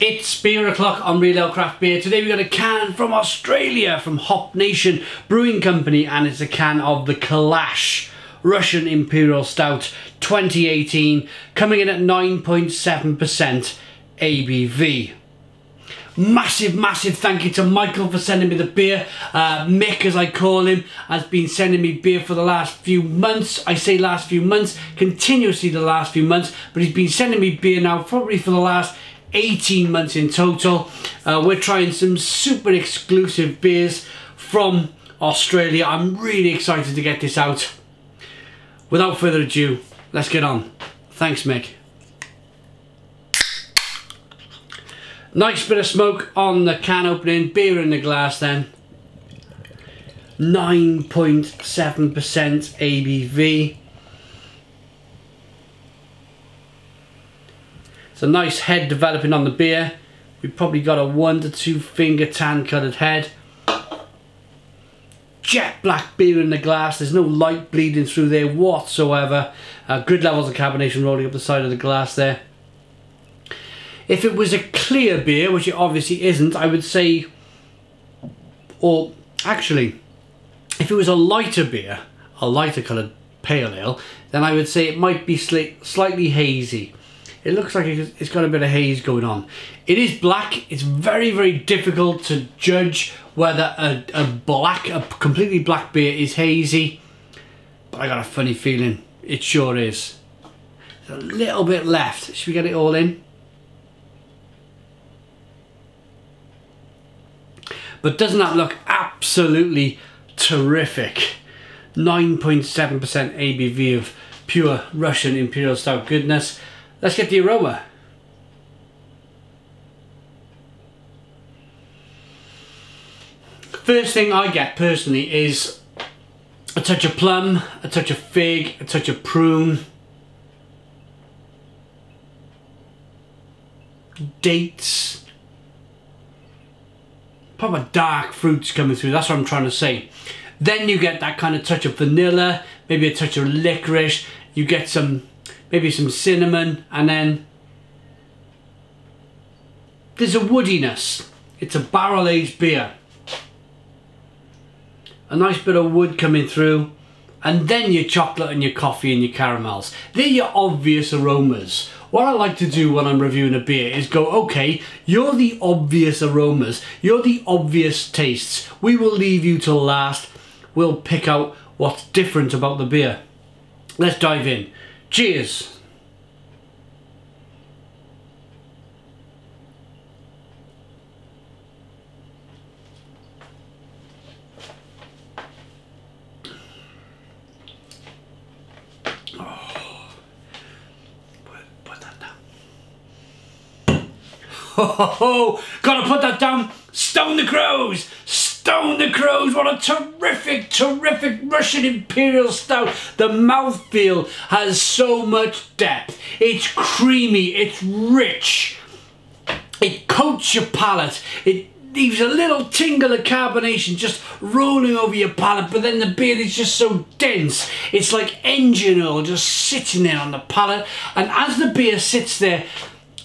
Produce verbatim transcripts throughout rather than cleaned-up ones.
It's beer o'clock on Real Ale Craft Beer. Today we got a can from Australia, from Hop Nation Brewing Company, and it's a can of the Kalash Russian Imperial Stout twenty eighteen, coming in at nine point seven percent A B V. Massive, massive thank you to Michael for sending me the beer. Uh, Mick, as I call him, has been sending me beer for the last few months. I say last few months, continuously the last few months, but he's been sending me beer now probably for the last eighteen months in total. Uh, we're trying some super exclusive beers from Australia. I'm really excited to get this out. Without further ado, let's get on. Thanks, Mick. Nice bit of smoke on the can opening, beer in the glass then. nine point seven percent A B V. It's a nice head developing on the beer. We've probably got a one to two finger tan coloured head. Jet black beer in the glass. There's no light bleeding through there whatsoever. Uh, good levels of carbonation rolling up the side of the glass there. If it was a clear beer, which it obviously isn't, I would say, or actually, if it was a lighter beer, a lighter coloured pale ale, then I would say it might be sli- slightly hazy. It looks like it's got a bit of haze going on. It is black. It's very, very difficult to judge whether a, a black, a completely black beer is hazy, but I got a funny feeling it sure is. There's a little bit left. Should we get it all in? But doesn't that look absolutely terrific? nine point seven percent A B V of pure Russian Imperial Stout goodness. Let's get the aroma. First thing I get personally is a touch of plum, a touch of fig, a touch of prune. Dates. Proper dark fruits coming through, that's what I'm trying to say. Then you get that kind of touch of vanilla, maybe a touch of licorice, you get some, maybe some cinnamon, and then there's a woodiness. It's a barrel-aged beer. A nice bit of wood coming through, and then your chocolate and your coffee and your caramels. They're your obvious aromas. What I like to do when I'm reviewing a beer is go, okay, you're the obvious aromas, you're the obvious tastes. We will leave you till last. We'll pick out what's different about the beer. Let's dive in. Cheers. Oh. Put that down. Ho ho ho! Gotta put that down! Stone the crows! Stone the crows! What a terrific, terrific Russian Imperial Stout. The mouthfeel has so much depth. It's creamy, it's rich. It coats your palate. It leaves a little tingle of carbonation just rolling over your palate, but then the beer is just so dense. It's like engine oil just sitting there on the palate. And as the beer sits there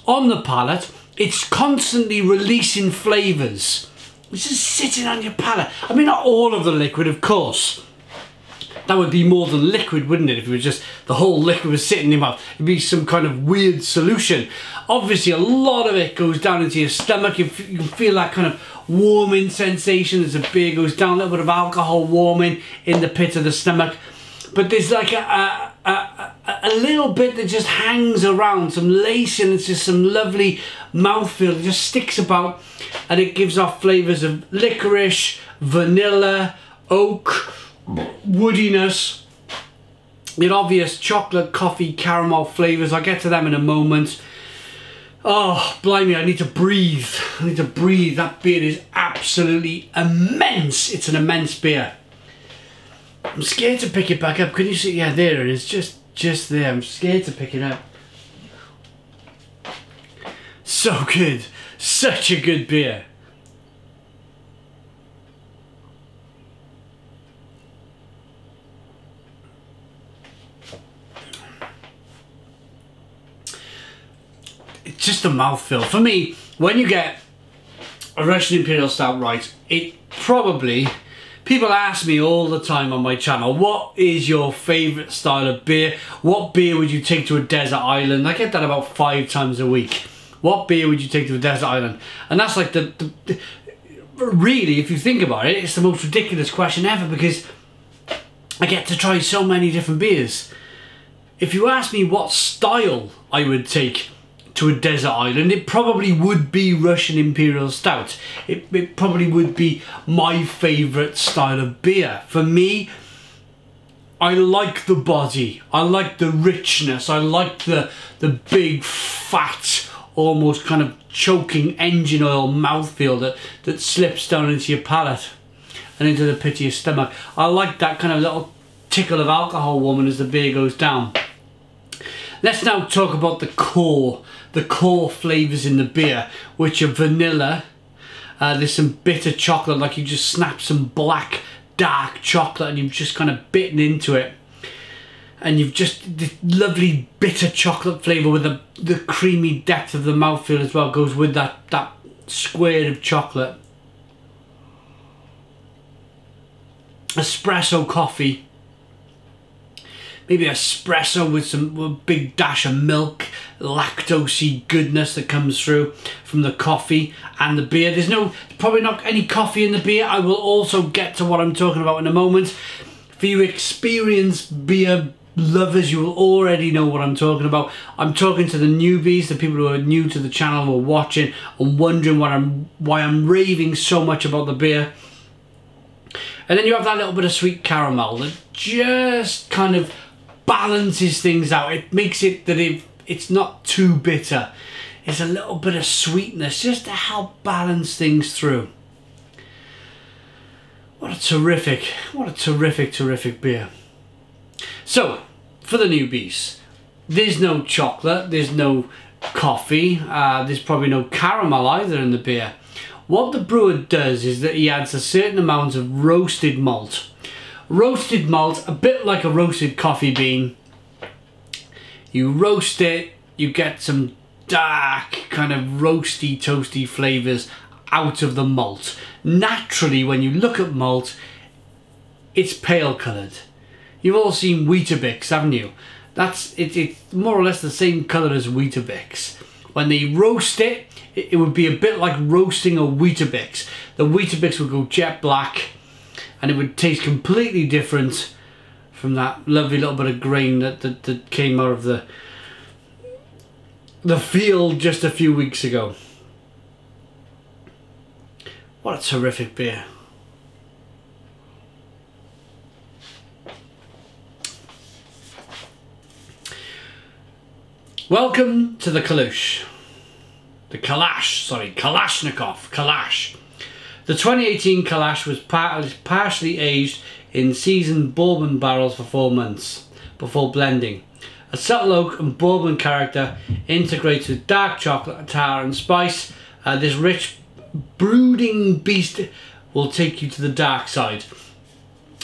on the palate, it's constantly releasing flavours. It's just sitting on your palate. I mean, not all of the liquid, of course. That would be more than liquid, wouldn't it? If it was just the whole liquid was sitting in your mouth, it'd be some kind of weird solution. Obviously, a lot of it goes down into your stomach. You, you can feel that kind of warming sensation as the beer goes down. A little bit of alcohol warming in the pit of the stomach. But there's like a, a, a, a little bit that just hangs around, some lacing, it's just some lovely mouthfeel that just sticks about, and it gives off flavours of licorice, vanilla, oak, woodiness, the obvious chocolate, coffee, caramel flavours. I'll get to them in a moment. Oh, blimey, I need to breathe. I need to breathe. That beer is absolutely immense. It's an immense beer. I'm scared to pick it back up. Can you see? Yeah, there it is. Just, just there. I'm scared to pick it up. So good. Such a good beer. It's just the mouthfeel. For me, when you get a Russian Imperial Stout right, it probably... People ask me all the time on my channel, what is your favourite style of beer? What beer would you take to a desert island? I get that about five times a week. What beer would you take to a desert island? And that's like the... the, the really, if you think about it, it's the most ridiculous question ever, because I get to try so many different beers. If you ask me what style I would take to a desert island, it probably would be Russian Imperial Stout. It, it probably would be my favourite style of beer. For me, I like the body. I like the richness. I like the, the big, fat, almost kind of choking engine oil mouthfeel that, that slips down into your palate and into the pit of your stomach. I like that kind of little tickle of alcohol woman as the beer goes down. Let's now talk about the core, the core flavours in the beer, which are vanilla. Uh, there's some bitter chocolate, like you just snap some black, dark chocolate and you've just kind of bitten into it. And you've just this lovely bitter chocolate flavour with the, the creamy depth of the mouthfeel as well goes with that, that square of chocolate. Espresso coffee. Maybe espresso with some with a big dash of milk, lactosey goodness that comes through from the coffee and the beer. There's no, probably not any coffee in the beer. I will also get to what I'm talking about in a moment. For you experienced beer lovers, you will already know what I'm talking about. I'm talking to the newbies, the people who are new to the channel or watching and wondering what I'm, why I'm raving so much about the beer. And then you have that little bit of sweet caramel that just kind of balances things out. It makes it that it, it's not too bitter. It's a little bit of sweetness just to help balance things through. What a terrific, what a terrific, terrific beer. So, for the newbies, there's no chocolate, there's no coffee, uh, there's probably no caramel either in the beer. What the brewer does is that he adds a certain amount of roasted malt. Roasted malt, a bit like a roasted coffee bean. You roast it, you get some dark, kind of roasty, toasty flavours out of the malt. Naturally, when you look at malt, it's pale coloured. You've all seen Weetabix, haven't you? That's it, it's more or less the same colour as Weetabix. When they roast it, it, it would be a bit like roasting a Weetabix. The Weetabix would go jet black and it would taste completely different from that lovely little bit of grain that, that, that came out of the, the field just a few weeks ago. What a terrific beer. Welcome to the Kalush. The Kalash, sorry, Kalashnikov, Kalash. The twenty eighteen Kalash was par partially aged in seasoned bourbon barrels for four months before blending. A subtle oak and bourbon character integrates with dark chocolate, tar and spice. Uh, this rich brooding beast will take you to the dark side.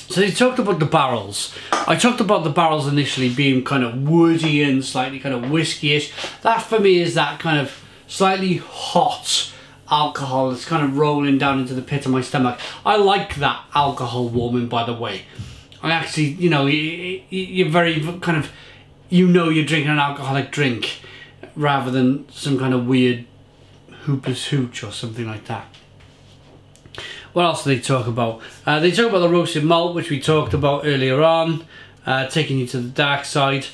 So they talked about the barrels. I talked about the barrels initially being kind of woody and slightly kind of whiskey-ish. That for me is that kind of slightly hot alcohol that's kind of rolling down into the pit of my stomach. I like that alcohol warming, by the way. I actually, you know, you're very kind of, you know you're drinking an alcoholic drink rather than some kind of weird Hooper's Hooch or something like that. What else do they talk about? Uh, they talk about the roasted malt, which we talked about earlier on, uh, taking you to the dark side.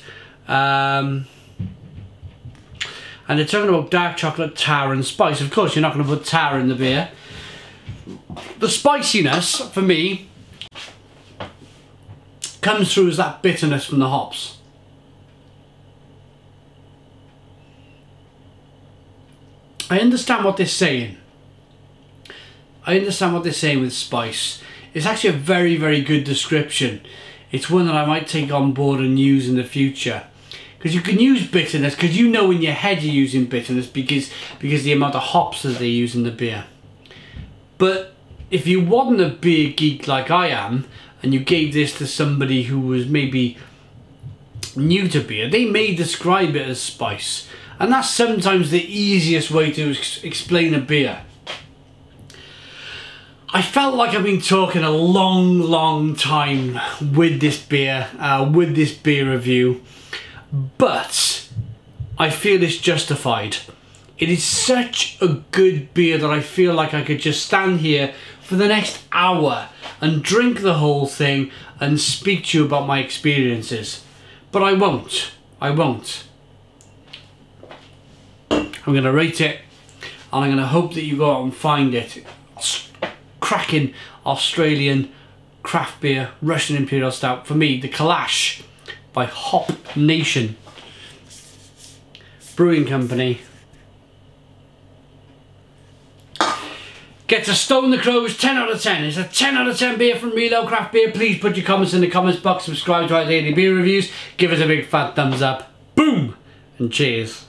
Um, and they're talking about dark chocolate, tar and spice. Of course, you're not going to put tar in the beer. The spiciness, for me, comes through as that bitterness from the hops. I understand what they're saying. I understand what they're saying with spice. It's actually a very, very good description. It's one that I might take on board and use in the future. Because you can use bitterness, because you know in your head you're using bitterness because, because the amount of hops that they use in the beer. But if you wasn't a beer geek like I am, and you gave this to somebody who was maybe new to beer, they may describe it as spice. And that's sometimes the easiest way to ex explain a beer. I felt like I've been talking a long, long time with this beer, uh, with this beer review, but I feel it's justified. It is such a good beer that I feel like I could just stand here for the next hour and drink the whole thing and speak to you about my experiences. But I won't. I won't. I'm going to rate it, and I'm going to hope that you go out and find it. Cracking Australian craft beer, Russian Imperial Stout. For me, the Kalash by Hop Nation Brewing Company. Get to Stone the Crows, ten out of ten. It's a ten out of ten beer from Reload Craft Beer. Please put your comments in the comments box. Subscribe to our daily beer reviews. Give us a big fat thumbs up. Boom! And cheers.